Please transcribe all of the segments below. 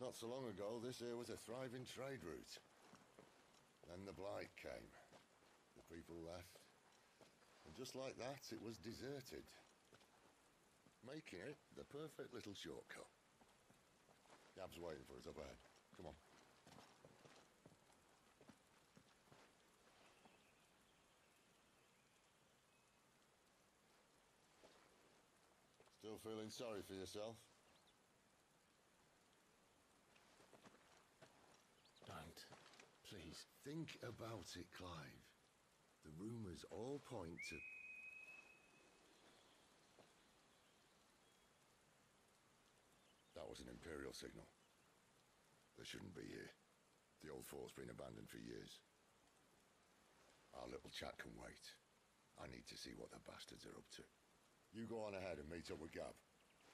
Not so long ago, this here was a thriving trade route. Then the Blight came. The people left. And just like that, it was deserted. Making it the perfect little shortcut. Gav's waiting for us up ahead. Come on. Still feeling sorry for yourself? Don't. Please. Think about it, Clive. The rumours all point to... That was an Imperial signal. They shouldn't be here. The old fort's been abandoned for years. Our little chat can wait. I need to see what the bastards are up to. You go on ahead and meet up with Gav.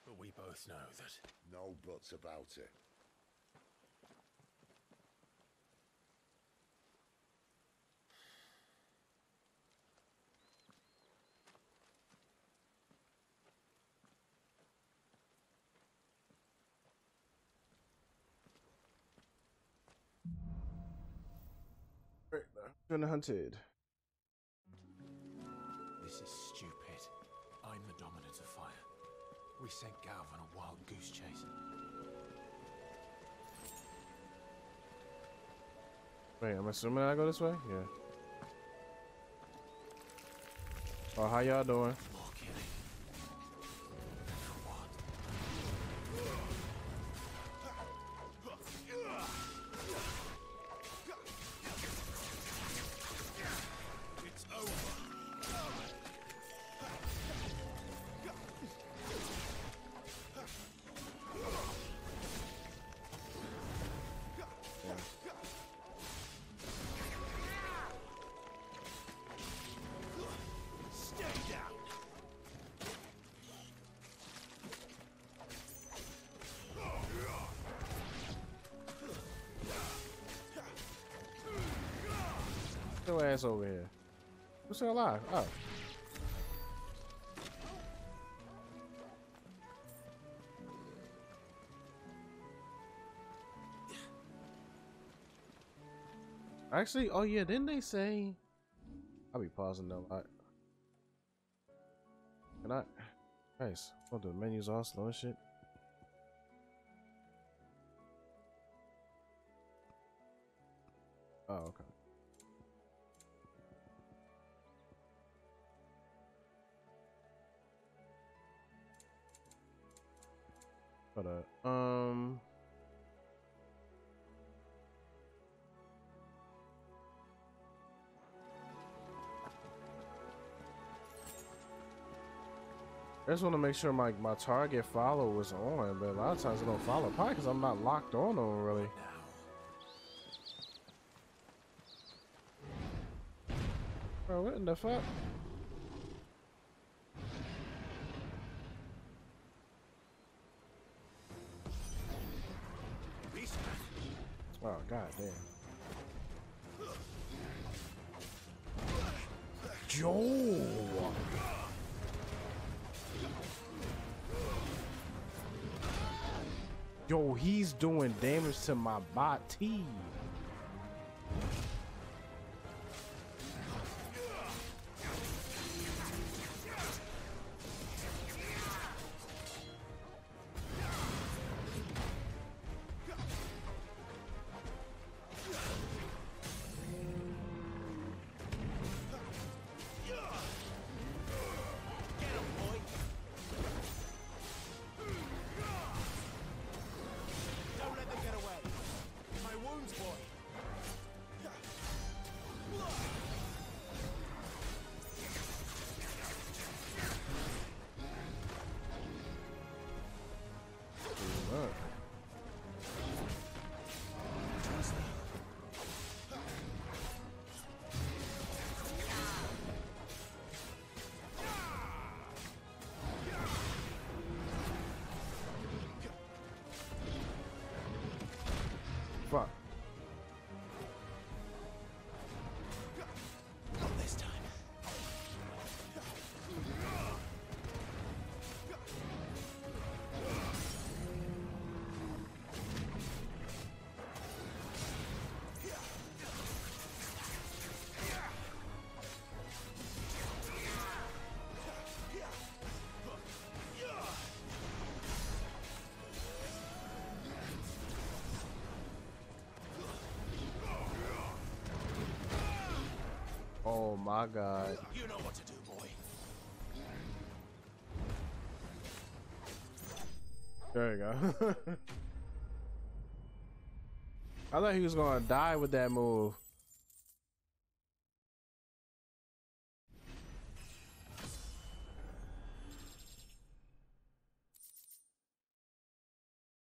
But we both know that... No buts about it. Right, now. Turn the hunted. This is stupid. I'm the Dominant of Fire. We sent Galvin on a wild goose chase. Wait, I'm assuming I go this way? Yeah. Oh, how y'all doing? More killing. It's over. Your ass over here. Who's still alive? Oh. Actually, oh yeah, didn't they say? I'll be pausing though. Can I? Nice. Oh, the menus all slow and shit. Oh, okay. But I just want to make sure my target follow was on, but a lot of times I don't follow, probably because I'm not locked on them really. Bro, what in the fuck? Oh, god damn. Joel! Yo, he's doing damage to my body. Boy. my god. You know what to do, boy. There you go. I thought he was gonna die with that move.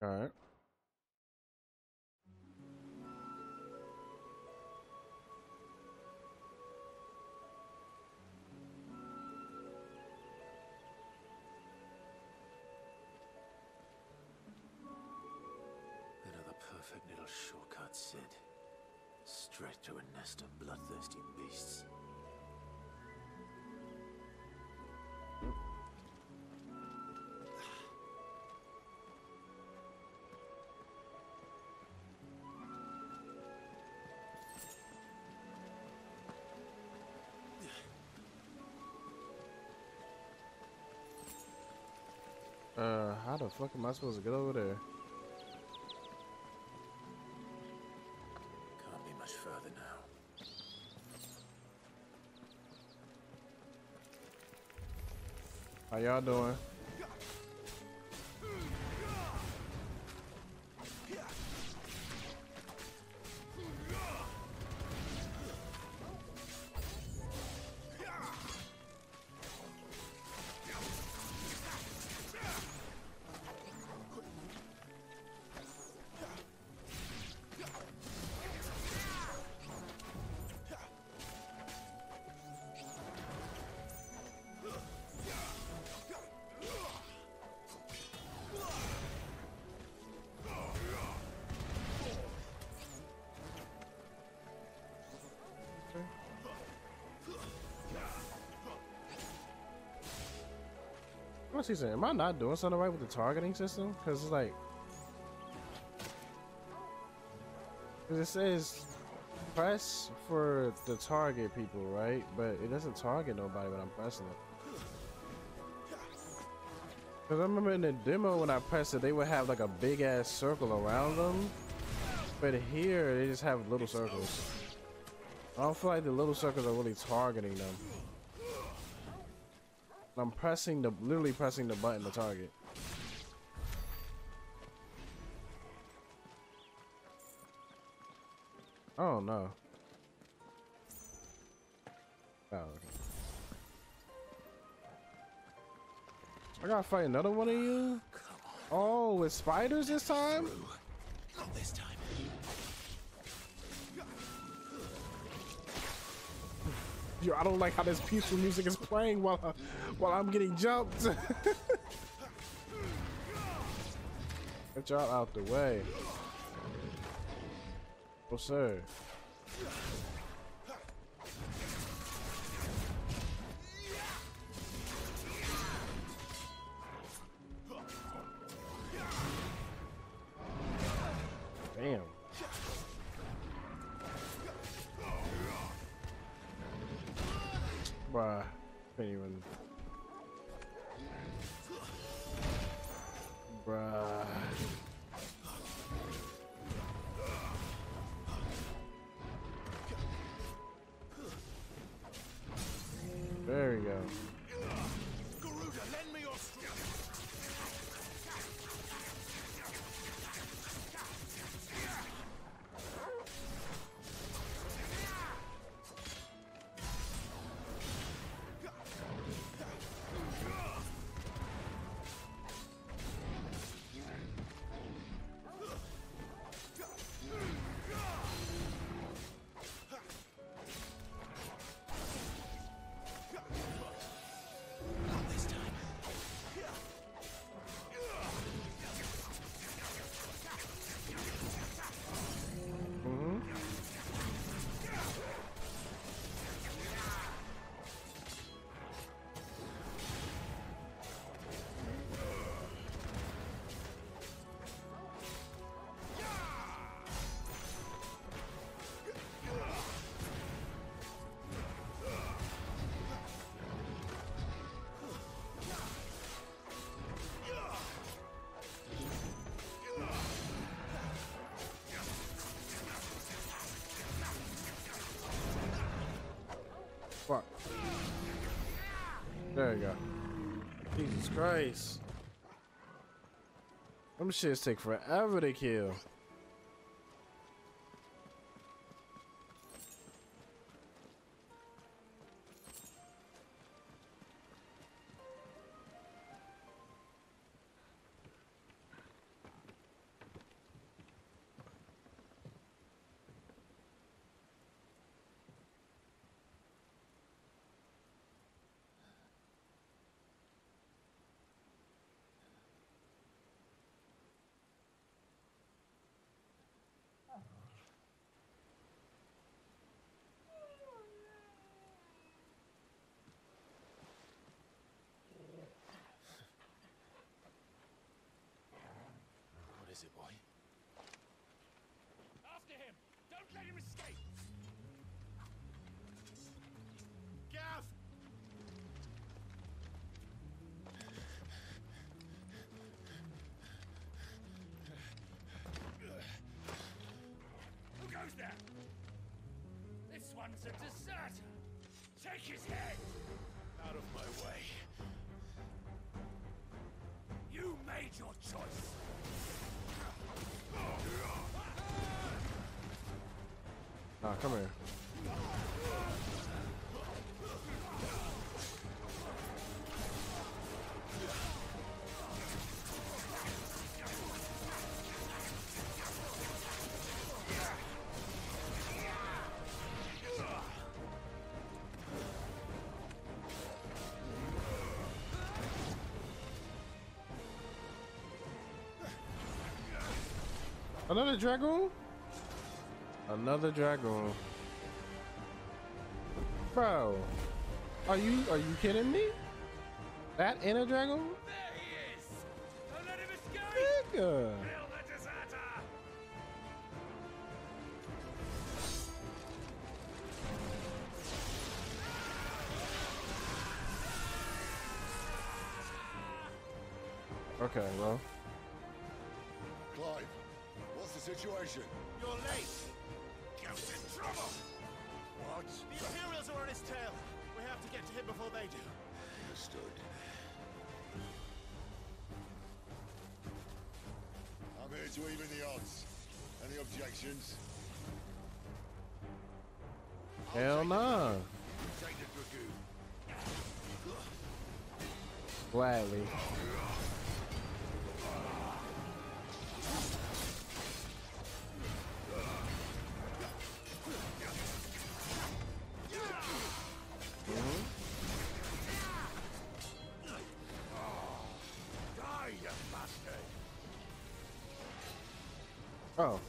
All right. Sid, straight to a nest of bloodthirsty beasts. How the fuck am I supposed to get over there? How y'all doing? What's he saying? Am I not doing something right with the targeting system? Because it's like, because it says press for the target people, right? But it doesn't target nobody when I'm pressing it. Because I remember in the demo when I pressed it, they would have like a big ass circle around them, but here they just have little circles. I don't feel like the little circles are really targeting them. I'm pressing the, literally pressing the button to target. Oh no. Oh, okay. I gotta fight another one of you? Oh, with spiders this time? Not this time. Yo, I don't like how this peaceful music is playing while I'm getting jumped. Get y'all out the way. Oh sir. Damn. Bruh, can't even. Bruh. There we go. fuck. There we go. Jesus Christ. Them shits take forever to kill. Let him escape! Gav! Who goes there? This one's a deserter! Take his head! Out of my way. You made your choice! Ah, come here. Another dragoon? Another dragoon. Bro. Are you kidding me? That in a dragoon? There he is! Don't let him escape! Nigga. Kill the deserter! Okay, well. Clive, what's the situation? You're late! Goat's in trouble! What? The Imperials are on his tail. We have to get to him before they do. Understood. I'm here to even the odds. Any objections? Hell no. Take the dragoon. Gladly. Oh.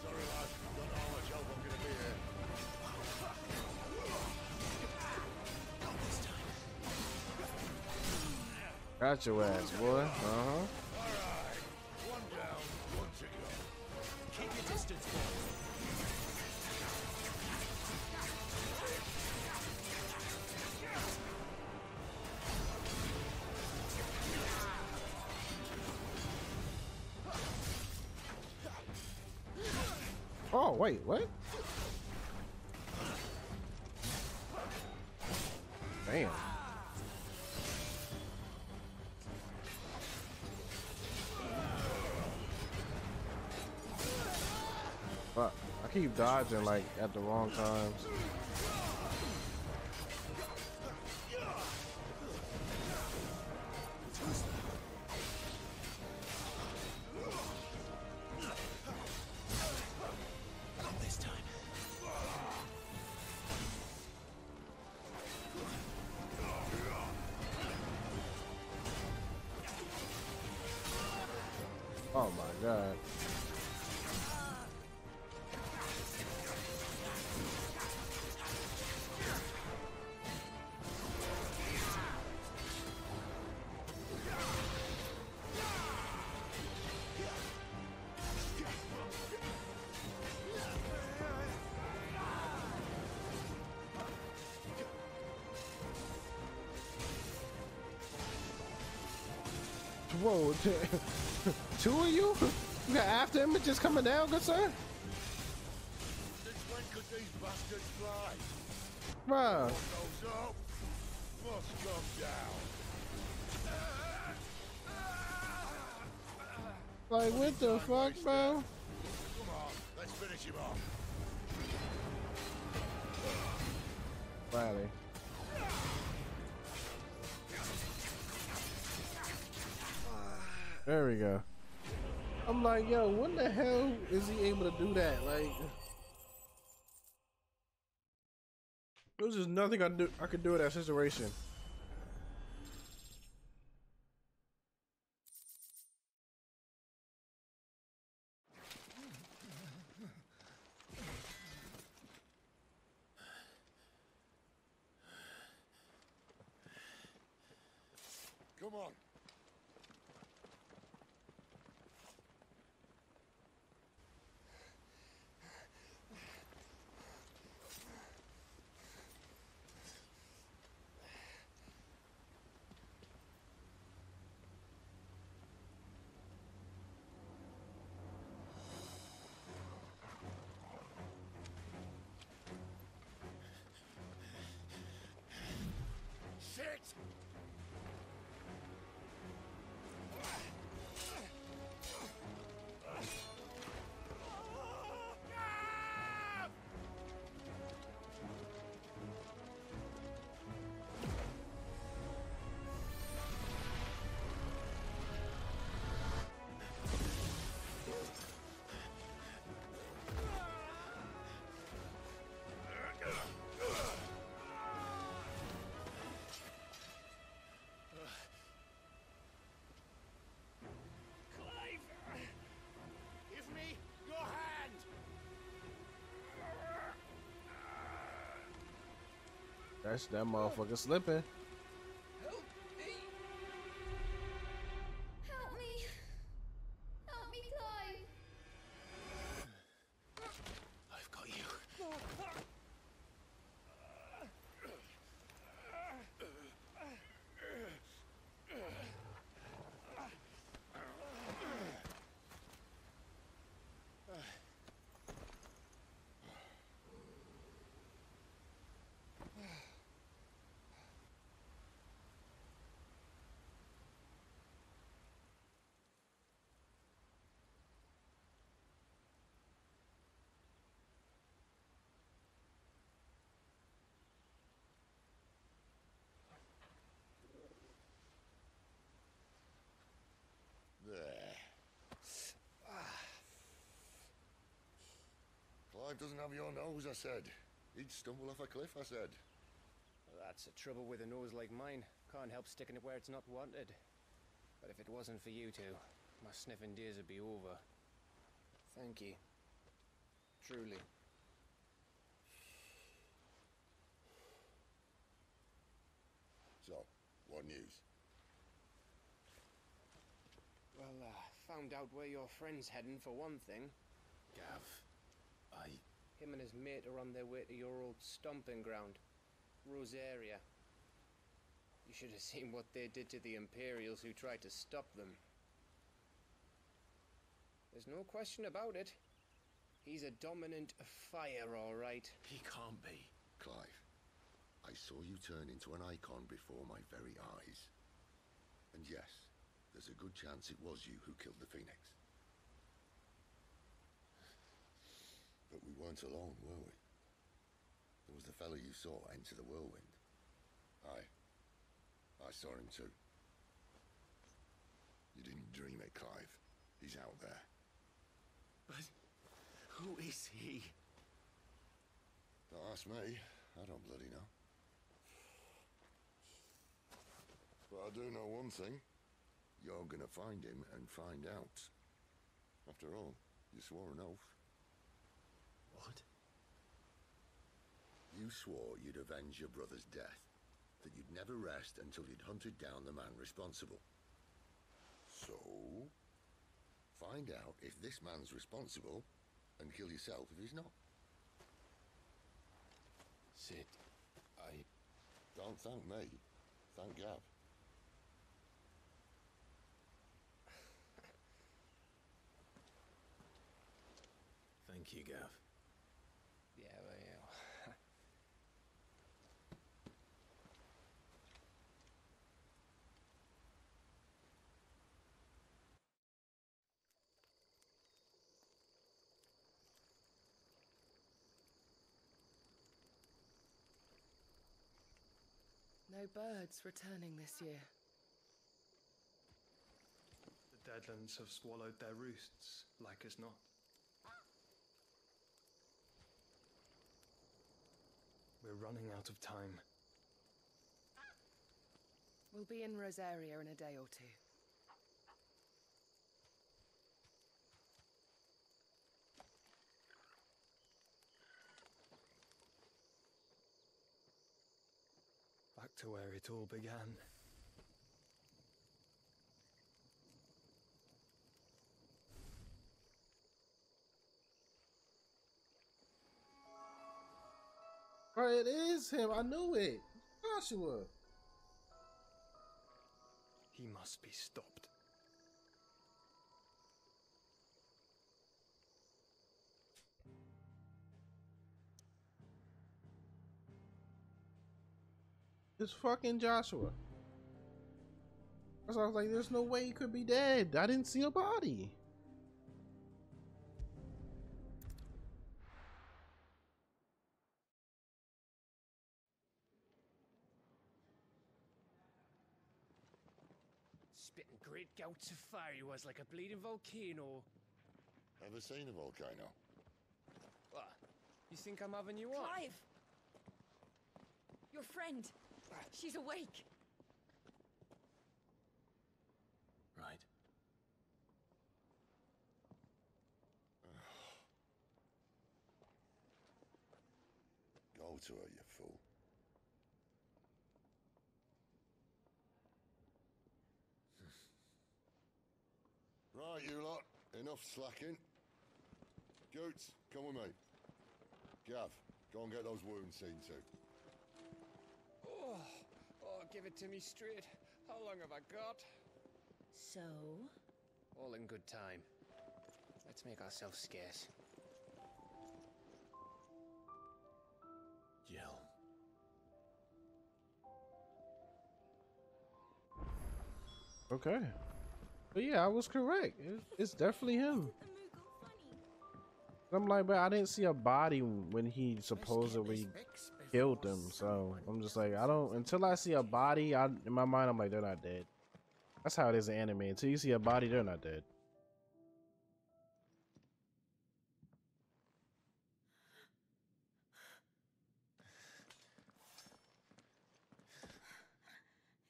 Sorry, lad. Don't know how much help I'm gonna be here. Not this time. Got your ass, boy. Uh-huh. Alright. One down, one to go. Keep your distance, boy. Oh, wait, what? Damn. Fuck. I keep dodging, like, at the wrong times. Oh my god. Whoa, two of you? You got after images coming down, good sir? Since when could these bastards bastard fly. Bruh. What goes up must come down. Like, what the fuck, bro? Come on, let's finish him off. Riley. There we go. I'm like, yo, when the hell is he able to do that? Like, there's just nothing I could do in that situation. Come on. That's that motherfucker slipping. Help me! Help me! Help me, Clive! I've got you. Clive doesn't have your nose, I said. He'd stumble off a cliff, I said. Well, that's the trouble with a nose like mine. Can't help sticking it where it's not wanted. But if it wasn't for you two, my sniffing days would be over. Thank you. Truly. So, what news? Well, found out where your friend's heading for one thing. Gav, Him and his mate are on their way to your old stomping ground, Rosaria. You should have seen what they did to the Imperials who tried to stop them. There's no question about it. He's a dominant of fire, all right. He can't be. Clive, I saw you turn into an icon before my very eyes. And yes, there's a good chance it was you who killed the Phoenix. But we weren't alone, were we? There was the fellow you saw enter the whirlwind. I saw him too. You didn't dream it, Clive. He's out there. But who is he? Don't ask me. I don't bloody know. But I do know one thing. You're gonna find him and find out. After all, you swore an oath. What? You swore you'd avenge your brother's death, that you'd never rest until you'd hunted down the man responsible. So, find out if this man's responsible and kill yourself if he's not. Sid, I... Don't thank me. Thank Gav. Thank you, Gav. Yeah, well, No birds returning this year. The Deadlands have swallowed their roosts, like as not. We're running out of time. We'll be in Rosaria in a day or two. Back to where it all began. Oh, it is him. I knew it. Joshua. He must be stopped. It's fucking Joshua. So I was like, there's no way he could be dead. I didn't see a body. Spitting great gouts of fire he was, like a bleeding volcano. Ever seen a volcano? What? You think I'm having you on? Clive! Your friend! She's awake. Right. Go to her, you fool. Right, you lot. Enough slacking. Goots, come with me. Gav, go and get those wounds seen to. Give it to me straight. How long have I got? So? All in good time. Let's make ourselves scarce. Jill. Okay. But yeah, I was correct. It's definitely him. I'm like, but I didn't see a body when he supposedly killed them, so I'm just like, I don't, until I see a body, in my mind, I'm like, they're not dead. That's how it is in anime. Until you see a body, they're not dead.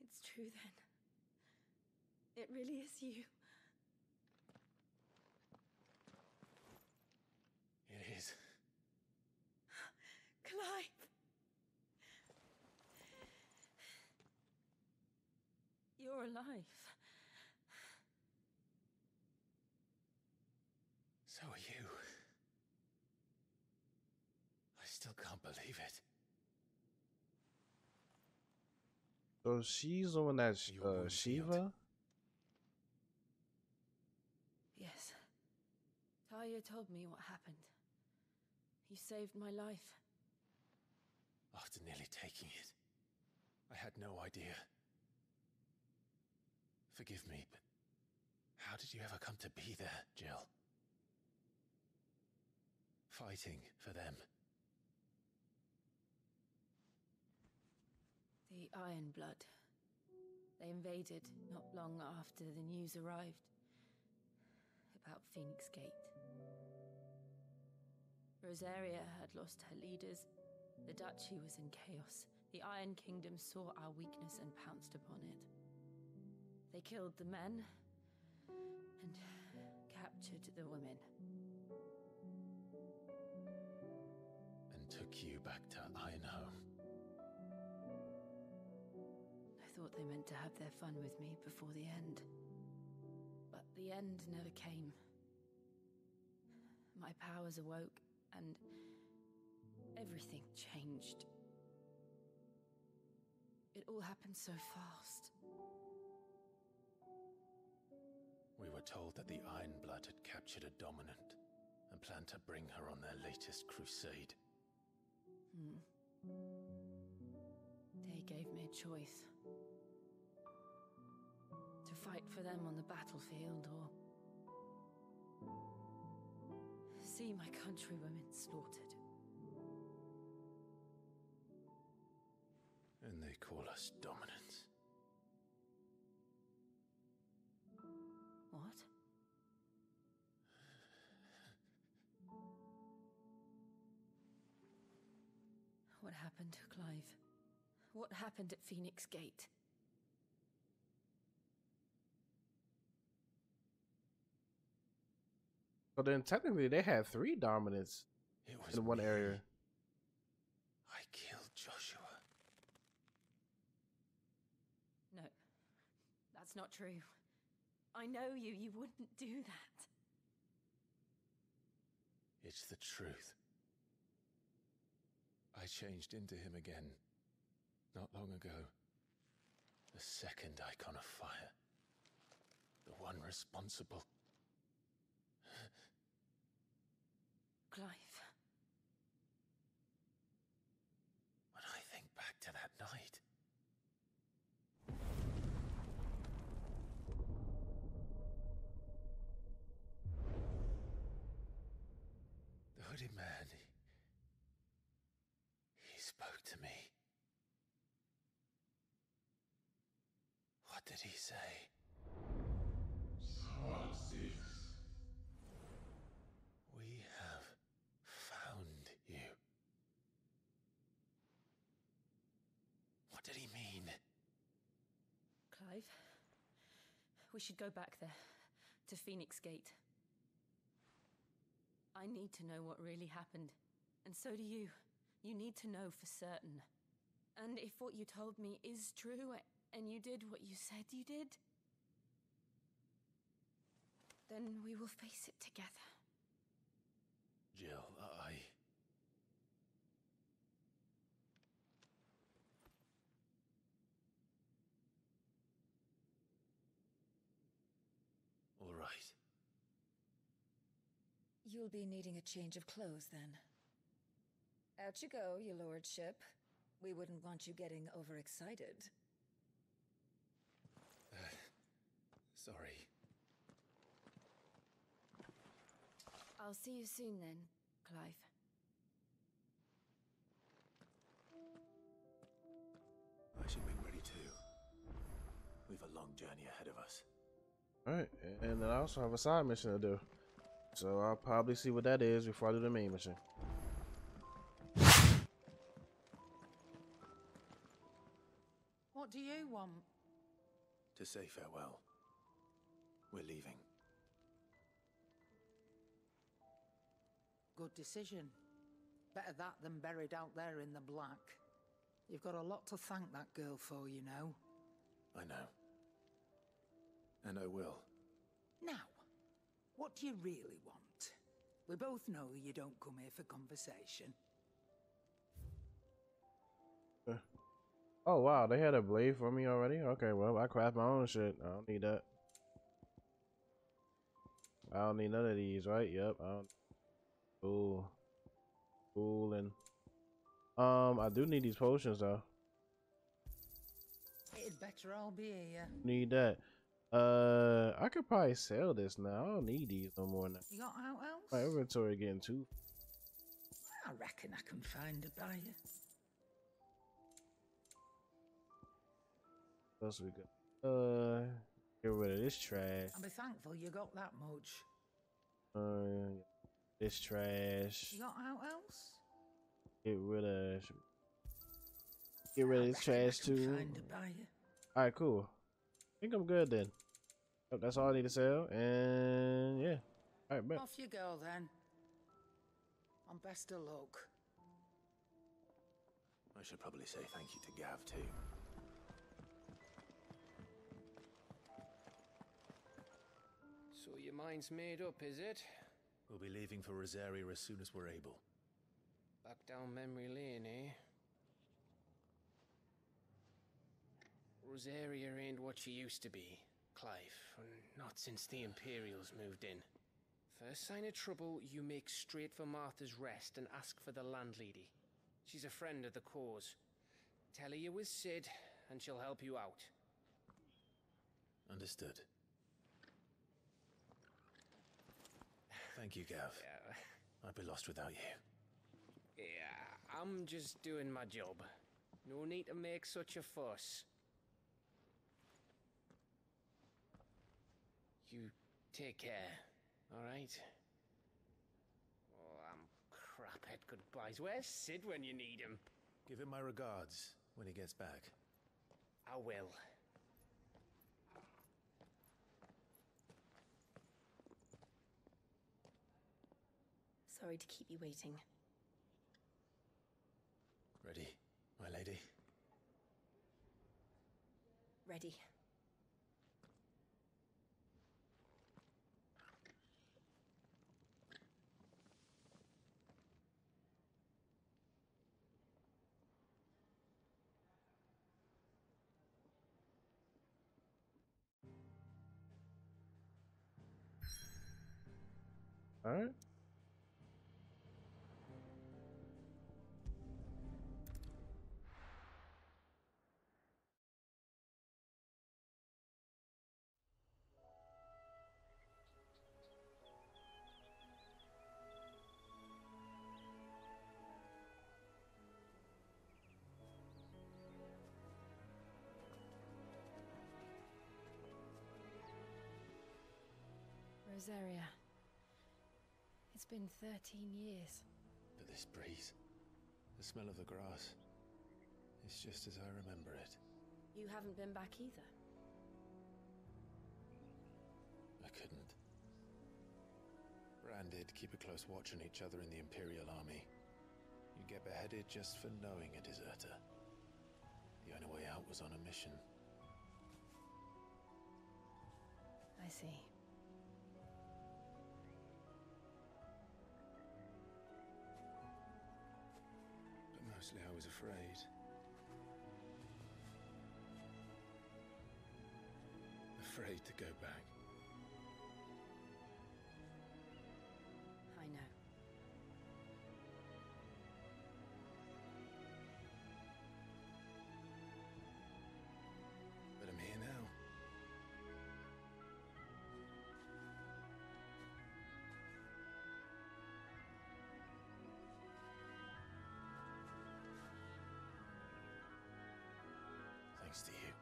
It's true then. It really is you. It is. Clive! You're alive. So are you. I still can't believe it. So she's the one that's Shiva? Yes. Taya told me what happened. You saved my life. After nearly taking it, I had no idea. Forgive me, but how did you ever come to be there, Jill? Fighting for them. The Iron Blood. They invaded not long after the news arrived about Phoenix Gate. Rosaria had lost her leaders, the duchy was in chaos, the Iron Kingdom saw our weakness and pounced upon it. They killed the men and captured the women. And took you back to Ironhold. I thought they meant to have their fun with me before the end. But the end never came. My powers awoke. And everything changed. It all happened so fast. We were told that the Iron Blood had captured a Dominant and planned to bring her on their latest crusade. They gave me a choice. To fight for them on the battlefield or see my countrywomen slaughtered. And they they call us Dominants. What? What happened to Clive? What happened at Phoenix Gate? Well, then technically they had 3 Dominants in one area. I killed Joshua. No, that's not true. I know you. You wouldn't do that. It's the truth. I changed into him again, not long ago. The second icon of fire. The one responsible. Clive. When I think back to that night... The hooded man... He spoke to me. What did he say? Sources. We have found you. What did he mean? Clive, we should go back there, to Phoenix Gate. I need to know what really happened, and so do you. You need to know for certain. And if what you told me is true, and you did what you said you did, then we will face it together. Jill, All right. You'll be needing a change of clothes, then. Out you go, your lordship. We wouldn't want you getting overexcited. Sorry. I'll see you soon then, Clive. I should be ready too. We've a long journey ahead of us. Alright, and then I also have a side mission to do. So I'll probably see what that is before I do the main mission. What do you want? To say farewell. We're leaving. Good decision. Better that than buried out there in the black. You've got a lot to thank that girl for, you know. I know. And I will. Now, what do you really want? We both know you don't come here for conversation. Oh wow, they had a blade for me already? Okay, well, I craft my own shit. I don't need that. I don't need none of these, right? Yep, I don't... Ooh. Cool. And I do need these potions though. It better all be here. Need that. I could probably sell this now. I don't need these no more now. You got out else? My inventory getting too. I reckon I can find a buyer. What else we got? Get rid of this trash. I'll be thankful you got that much. This trash. You got out else? Get rid of this trash too. Alright, cool. I think I'm good then. Oh, that's all I need to sell, and yeah. Alright, bet. Off you go then. I'm best of luck. I should probably say thank you to Gav too. So your mind's made up, is it? We'll be leaving for Rosaria as soon as we're able. Back down memory lane, eh? Rosaria ain't what she used to be, Clive. Not since the Imperials moved in. First sign of trouble, you make straight for Martha's Rest and ask for the landlady. She's a friend of the cause. Tell her you was Sid, and she'll help you out. Understood. Thank you, Gav. Yeah. I'd be lost without you. Yeah, I'm just doing my job. No need to make such a fuss. You take care, alright? Oh, I'm crap at goodbyes. Where's Sid when you need him? Give him my regards when he gets back. I will. Sorry to keep you waiting. Ready, my lady? Ready. All right. Rosaria. It's been 13 years. But this breeze, the smell of the grass, it's just as I remember it. You haven't been back either. I couldn't. Branded keep a close watch on each other in the Imperial Army. You get beheaded just for knowing a deserter. The only way out was on a mission. I see. Mostly I was afraid. Afraid to go back. I know. But I'm here now. To you.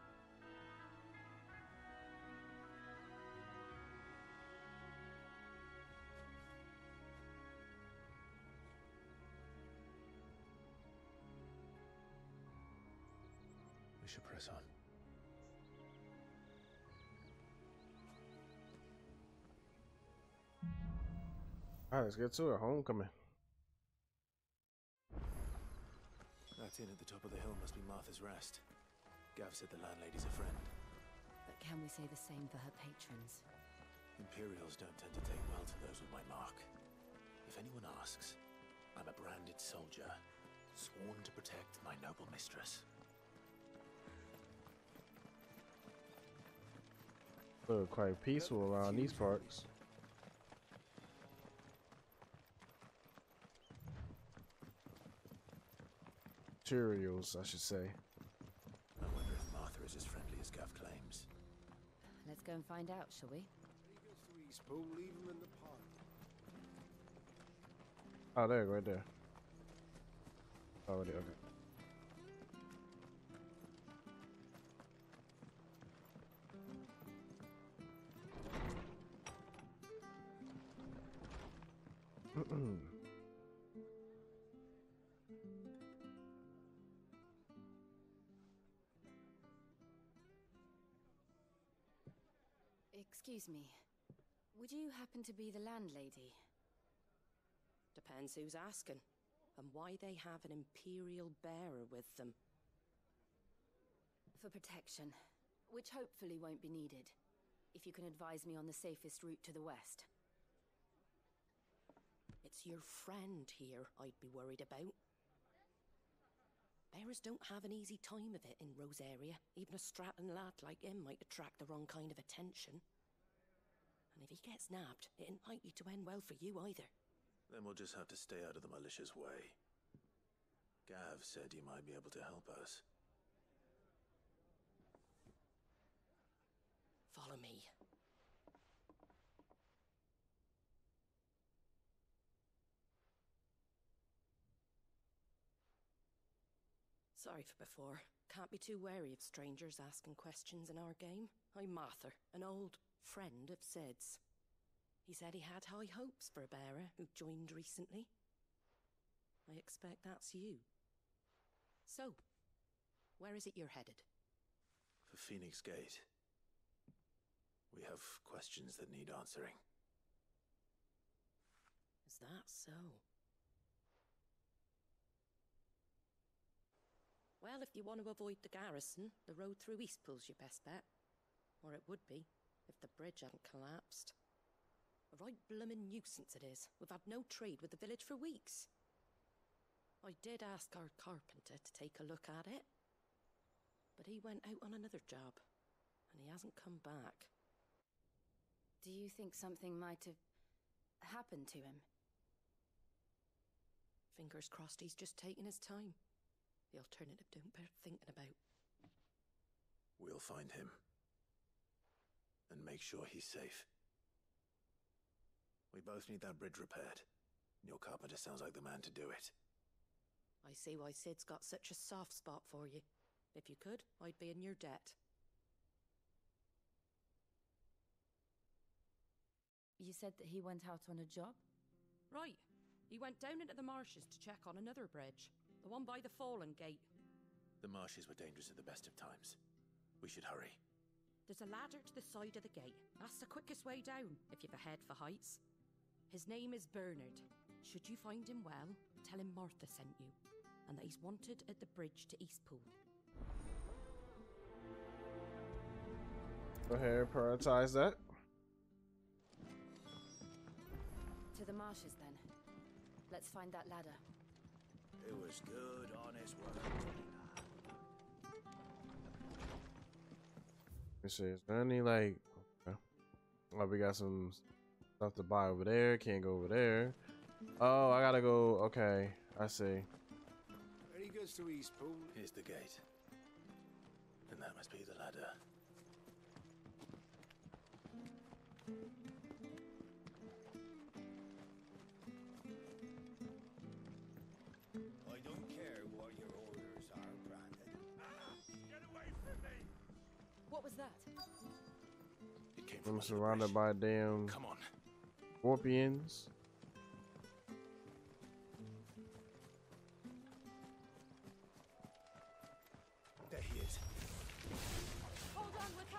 We should press on. All right, let's get to it. Homecoming. That inn at the top of the hill must be Martha's Rest. Gav said the landlady's a friend. But can we say the same for her patrons? Imperials don't tend to take well to those with my mark. If anyone asks, I'm a branded soldier, sworn to protect my noble mistress. Look quite peaceful around these parts. Materials, I should say. As friendly as Gav claims. Let's go and find out, shall we? Oh, there, right there. Already, okay. Excuse me, would you happen to be the landlady? Depends who's asking, and why they have an imperial bearer with them. For protection, which hopefully won't be needed, if you can advise me on the safest route to the west. It's your friend here I'd be worried about. Bearers don't have an easy time of it in Rosaria. Even a Strathan lad like him might attract the wrong kind of attention. And if he gets nabbed, it ain't likely to end well for you either. Then we'll just have to stay out of the militia's way. Gav said you might be able to help us. Follow me. Sorry for before. Can't be too wary of strangers asking questions in our game. I'm Martha, an old friend of Sid's. He said he had high hopes for a bearer who joined recently. I expect that's you. So, where is it you're headed? For Phoenix Gate. We have questions that need answering. Is that so? Well, if you want to avoid the garrison, the road through Eastpool's your best bet. Or it would be, if the bridge hadn't collapsed. A right bloomin' nuisance it is. We've had no trade with the village for weeks. I did ask our carpenter to take a look at it, but he went out on another job, and he hasn't come back. Do you think something might have happened to him? Fingers crossed he's just taking his time. The alternative don't bear thinking about. We'll find him, and make sure he's safe. We both need that bridge repaired, and your carpenter sounds like the man to do it. I see why Sid's got such a soft spot for you. If you could, I'd be in your debt. You said that he went out on a job? Right. He went down into the marshes to check on another bridge. The one by the Fallen Gate. The marshes were dangerous at the best of times. We should hurry. There's a ladder to the side of the gate. That's the quickest way down, if you've a head for heights. His name is Bernard. Should you find him well, tell him Martha sent you, and that he's wanted at the bridge to Eastpool. Go ahead, prioritize that. To the marshes, then. Let's find that ladder. It was good, honest work. Let's see, is there any, like... Okay. Oh, we got some stuff to buy over there. Can't go over there. Oh, I gotta go. Okay, I see. When he goes to Eastpool, here's the gate. And that must be the ladder. I don't care what your orders are, Brandon. Ah, get away from me! What was that? It came from. I'm surrounded by damn. Come on. Scorpions. There he is. Hold on, we're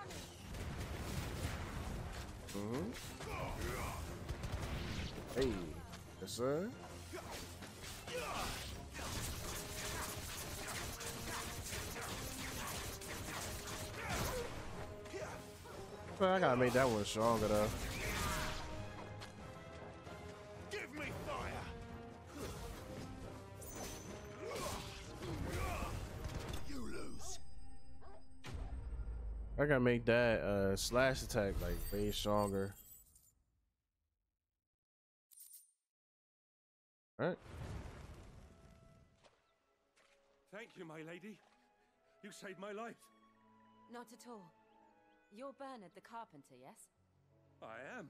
coming. Mm-hmm. Hey, yes, sir. Well, I gotta make that one stronger though. Give me fire. I gotta make that slash attack like way stronger. All right. Thank you, my lady. You saved my life. Not at all. You're Bernard the carpenter, yes? I am.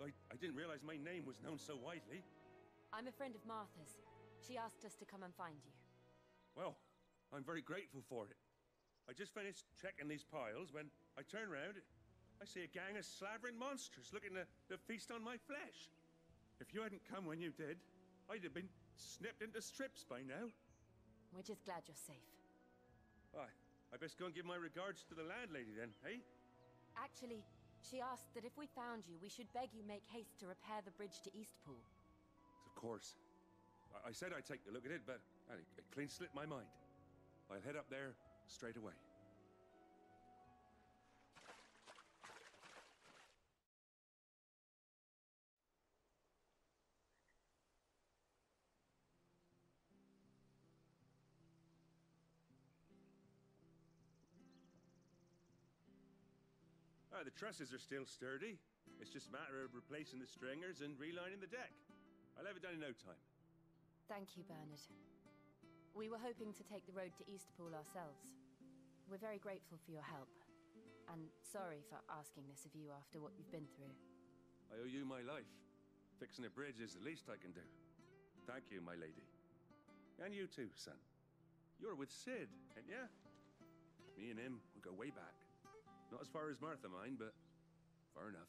I didn't realize my name was known so widely. I'm a friend of Martha's. She asked us to come and find you. Well, I'm very grateful for it. I just finished checking these piles when I turn round, I see a gang of slavering monsters looking to feast on my flesh. If you hadn't come when you did, I'd have been snipped into strips by now. We're just glad you're safe. Why, I best go and give my regards to the landlady then, eh? Actually, she asked that if we found you, we should beg you make haste to repair the bridge to Eastpool. Of course. I said I'd take a look at it, but it clean slipped my mind. I'll head up there straight away. Ah, the trusses are still sturdy. It's just a matter of replacing the stringers and relining the deck. I'll have it done in no time. Thank you, Bernard. We were hoping to take the road to Eastpool ourselves. We're very grateful for your help, and sorry for asking this of you after what you've been through. I owe you my life. Fixing a bridge is the least I can do. Thank you, my lady. And you too, son. You're with Sid, ain't ya? Me and him, we go way back. Not as far as Martha, mine, but far enough.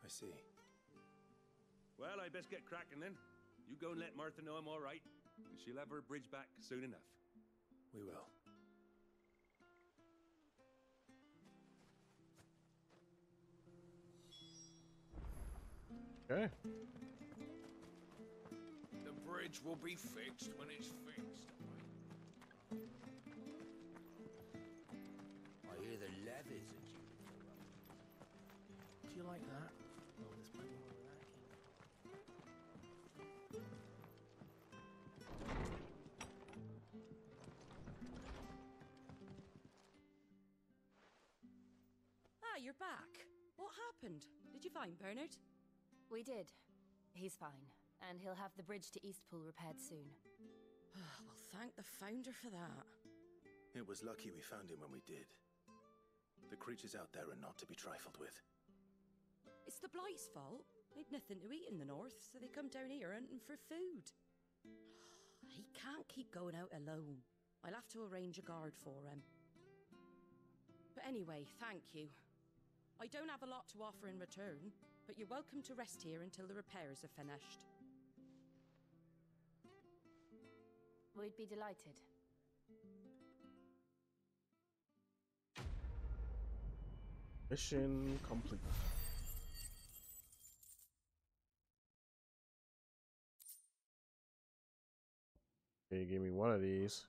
I see. Well, I best get cracking then. You go and let Martha know I'm all right, and she'll have her bridge back soon enough. We will. Okay. The bridge will be fixed when it's fixed. I hear the levees at you. Do you like that? Oh, there's plenty more of that again. Ah, you're back. What happened? Did you find Bernard? We did. He's fine, and he'll have the bridge to Eastpool repaired soon. Well, thank the Founder for that. It was lucky we found him when we did. The creatures out there are not to be trifled with. It's the Blight's fault. They'd nothing to eat in the north, so they come down here hunting for food. He can't keep going out alone. I'll have to arrange a guard for him. But anyway, thank you. I don't have a lot to offer in return, but you're welcome to rest here until the repairs are finished. We'd be delighted. Mission complete. Okay, give me one of these.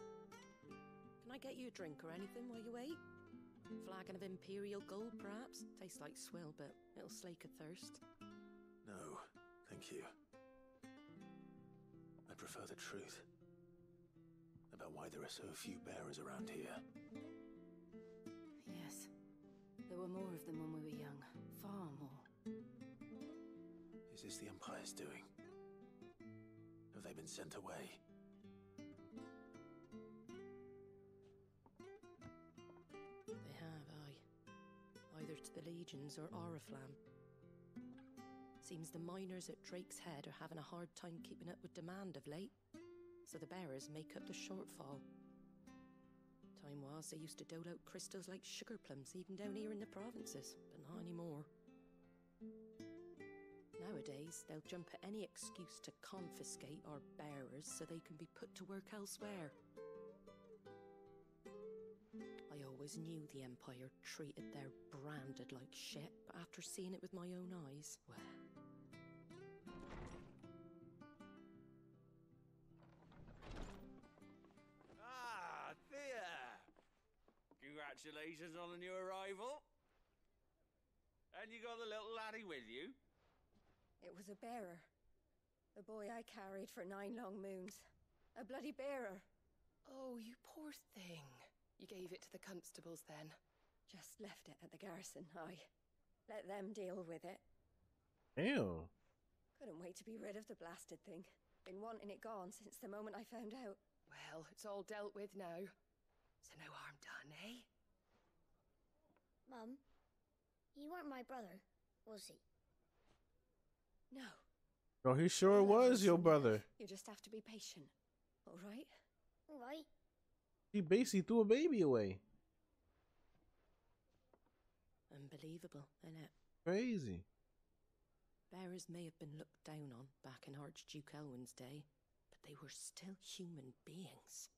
Can I get you a drink or anything while you wait? Flagon of imperial gold, perhaps? Tastes like swill, but it'll slake a thirst. No, thank you. I prefer the truth about why there are so few bearers around here. Yes. There were more of them when we were young. Far more. Is this the Empire's doing? Have they been sent away? Either to the Legions or Auriflan. Seems the miners at Drake's Head are having a hard time keeping up with demand of late, so the bearers make up the shortfall. Time was they used to dole out crystals like sugar plums even down here in the provinces, but not anymore. Nowadays, they'll jump at any excuse to confiscate our bearers so they can be put to work elsewhere. I always knew the Empire treated their branded like shit, but after seeing it with my own eyes, well... Ah, Thea! Congratulations on the new arrival. And you got the little laddie with you? It was a bearer. A boy I carried for 9 long moons. A bloody bearer. Oh, you poor thing. You gave it to the constables then? Just left it at the garrison, I let them deal with it. Ew. Couldn't wait to be rid of the blasted thing. Been wanting it gone since the moment I found out. Well, it's all dealt with now. So no harm done, eh? Mum, you weren't my brother, was he? No. Oh, he sure was your brother. You just have to be patient, all right? All right. He basically threw a baby away. Unbelievable, isn't it? Crazy. Bearers may have been looked down on back in Archduke Elwin's day, but they were still human beings.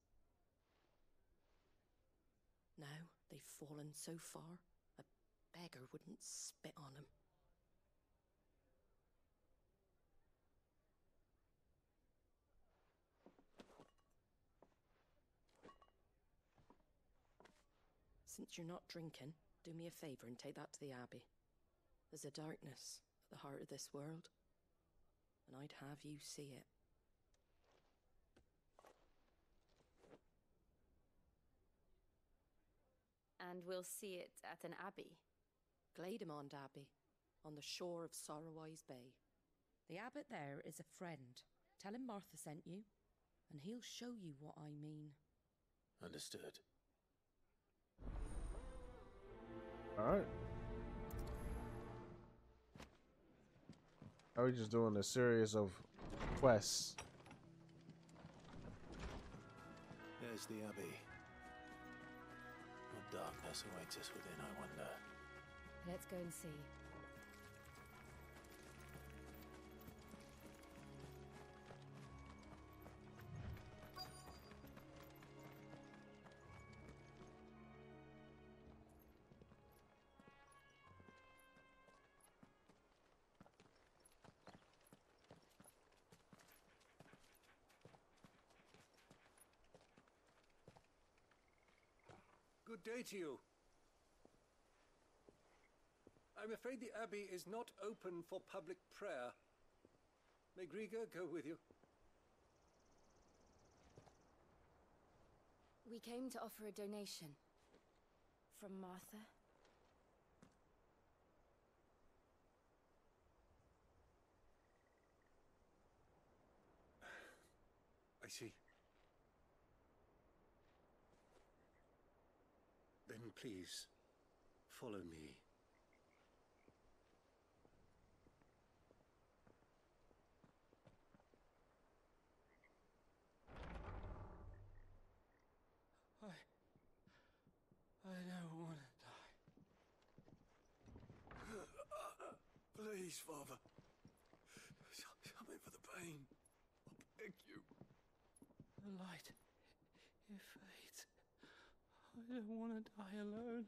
Now they've fallen so far, a beggar wouldn't spit on them. Since you're not drinking, do me a favor and take that to the Abbey. There's a darkness at the heart of this world, and I'd have you see it. And we'll see it at an abbey? Glademond Abbey, on the shore of Sorrowise Bay. The abbot there is a friend. Tell him Martha sent you, and he'll show you what I mean. Understood. Alright. Are we just doing a series of quests? Where's the Abbey? What darkness awaits us within, I wonder? Let's go and see. Good day to you. I'm afraid the Abbey is not open for public prayer. May Gregor go with you. We came to offer a donation. From Martha. I see. Then please, follow me. I don't want to die. Please, Father. Something for the pain. I beg you. The light, it fades. I don't want to die alone.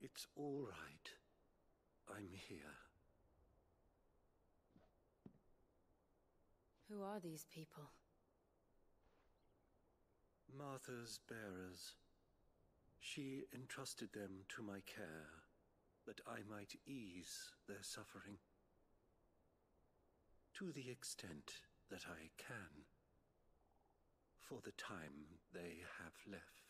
It's all right. I'm here. Who are these people? Martha's bearers. She entrusted them to my care, that I might ease their suffering. To the extent that I can. For the time they have left.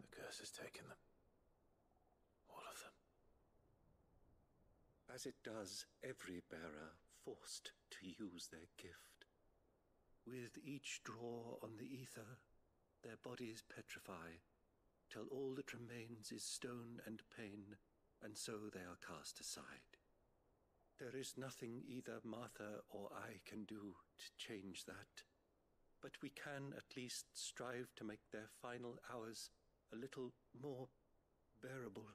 The curse has taken them. All of them. As it does every bearer forced to use their gift. With each draw on the ether, their bodies petrify, till all that remains is stone and pain, and so they are cast aside. There is nothing either Martha or I can do to change that, but we can at least strive to make their final hours a little more bearable.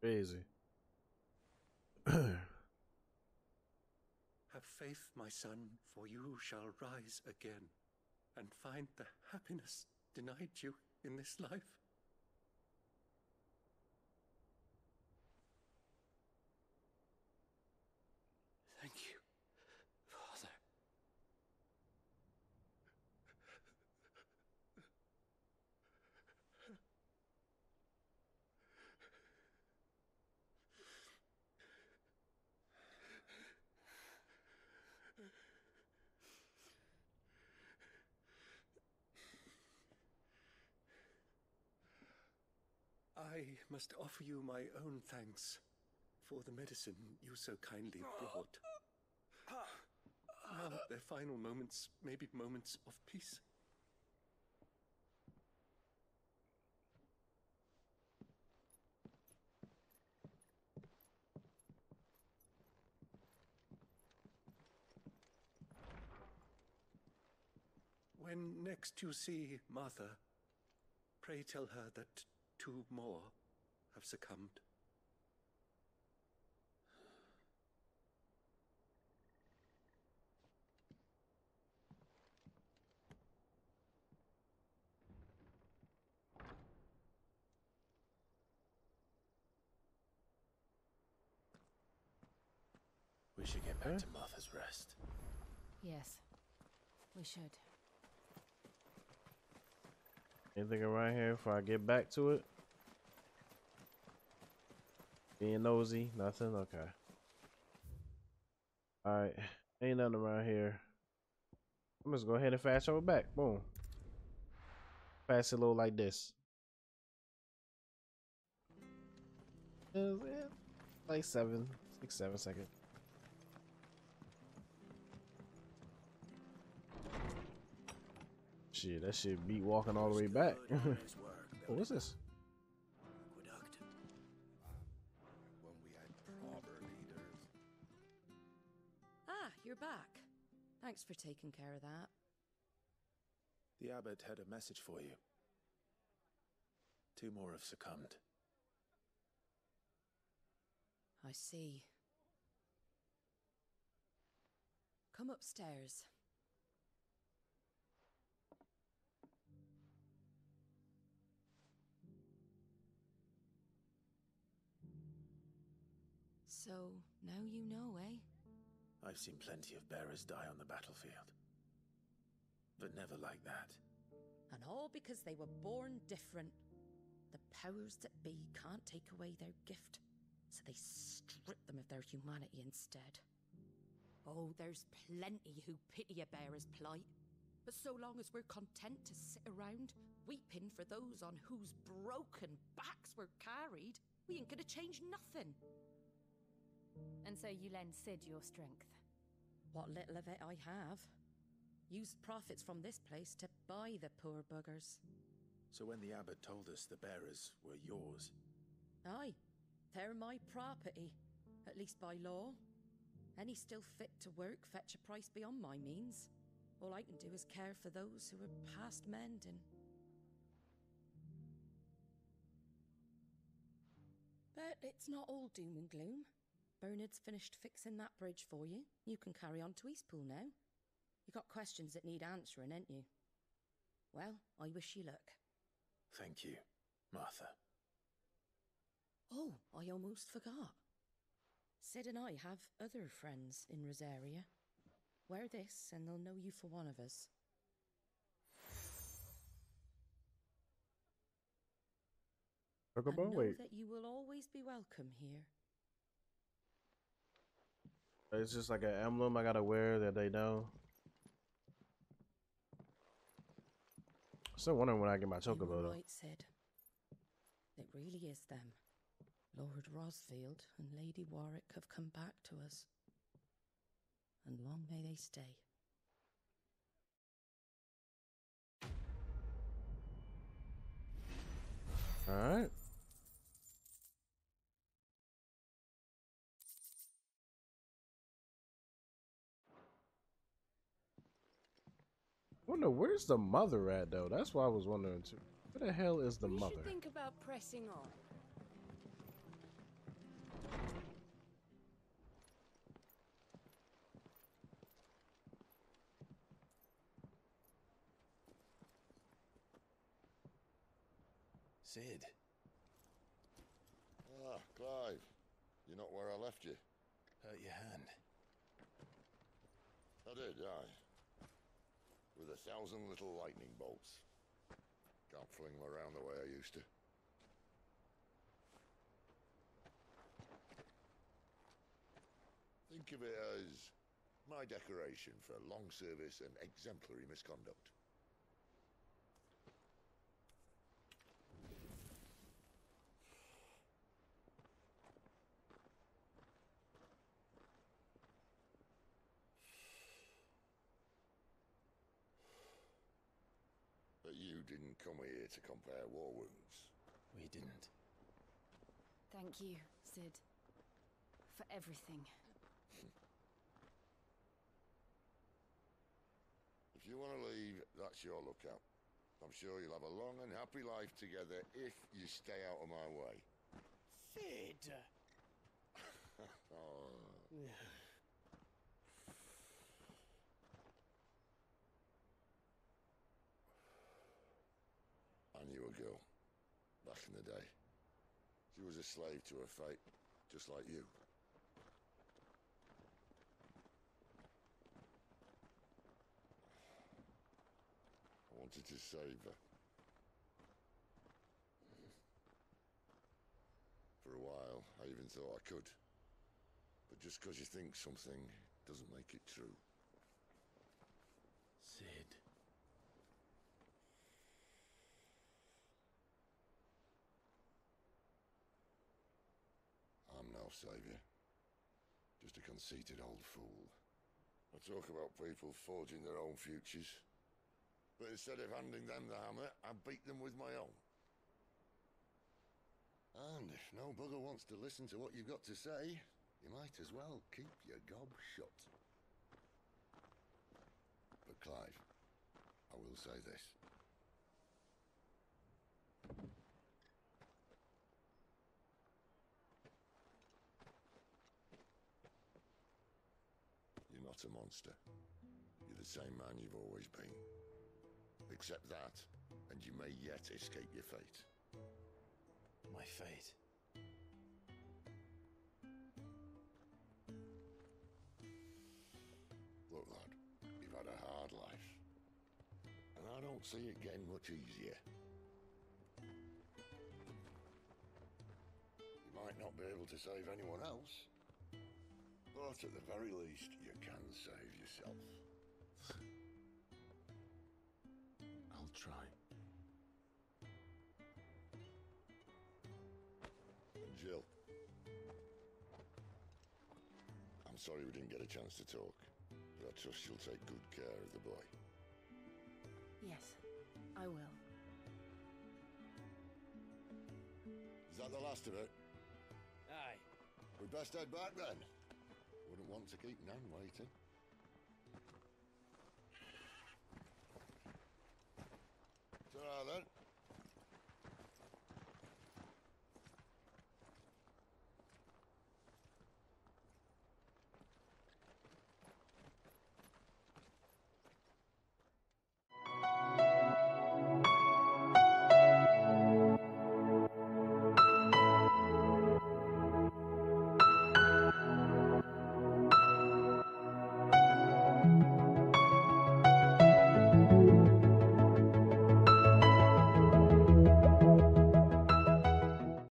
Crazy. Have faith, my son, for you shall rise again and find the happiness denied you in this life. Thank you, Father. I must offer you my own thanks for the medicine you so kindly brought. Now their final moments may be moments of peace. When next you see Martha, pray tell her that 2 more have succumbed. We should get back to Martha's Rest. Yes, we should. Anything around here before I get back to it? Being nosy, nothing? Okay. Alright, ain't nothing around here. I'm just gonna go ahead and fast travel back. Boom. Fast it low like this. Yeah, like 6, 7 seconds. Shit, that shit beat walking all the way back. Oh, what's this? Ah, you're back. Thanks for taking care of that. The abbot had a message for you. 2 more have succumbed. I see. Come upstairs. So, now you know, eh? I've seen plenty of bearers die on the battlefield. But never like that. And all because they were born different. The powers that be can't take away their gift, so they strip them of their humanity instead. Oh, there's plenty who pity a bearer's plight. But so long as we're content to sit around, weeping for those on whose broken backs we're carried, we ain't gonna change nothing. And so you lend Sid your strength? What little of it I have. Used profits from this place to buy the poor buggers. So when the abbot told us the bearers were yours? Aye. They're my property, at least by law. Any still fit to work fetch a price beyond my means. All I can do is care for those who are past mending. But it's not all doom and gloom. Bernard's finished fixing that bridge for you. You can carry on to Eastpool now. You got questions that need answering, ain't you? Well, I wish you luck. Thank you, Martha. Oh, I almost forgot. Sid and I have other friends in Rosaria. Wear this and they'll know you for one of us. Know that you will always be welcome here. It's just like an emblem I gotta wear that they know. Still wondering when I get my chocobo though. Right, Sid. It really is them. Lord Rosfield and Lady Warwick have come back to us. And long may they stay. Alright. Wonder where's the mother at though? That's why I was wondering too. Where the hell is the mother? You should think about pressing on. Sid. Ah, Clive. You're not where I left you. Hurt your hand. I did, aye. With 1,000 little lightning bolts. Can't fling them around the way I used to. Think of it as my decoration for long service and exemplary misconduct. Didn't come here to compare war wounds. We didn't. Thank you, Sid, for everything. If you want to leave, that's your lookout. I'm sure you'll have a long and happy life together if you stay out of my way. Sid! Oh. I knew a girl, back in the day. She was a slave to her fate, just like you. I wanted to save her. For a while, I even thought I could. But just because you think something doesn't make it true. Sid. saviour. Just a conceited old fool. I talk about people forging their own futures, but instead of handing them the hammer, I beat them with my own. And if no bugger wants to listen to what you've got to say, you might as well keep your gob shut. But Clive, I will say this. You're not a monster. You're the same man you've always been. Accept that, and you may yet escape your fate. My fate? Look, lad, you've had a hard life. And I don't see it getting much easier. You might not be able to save anyone else, but at the very least, you can save yourself. I'll try. And Jill, I'm sorry we didn't get a chance to talk, but I trust you'll take good care of the boy. Yes, I will. Is that the last of it? Aye. We'd best head back then. Wouldn't want to keep Nan waiting. Ta-ra then.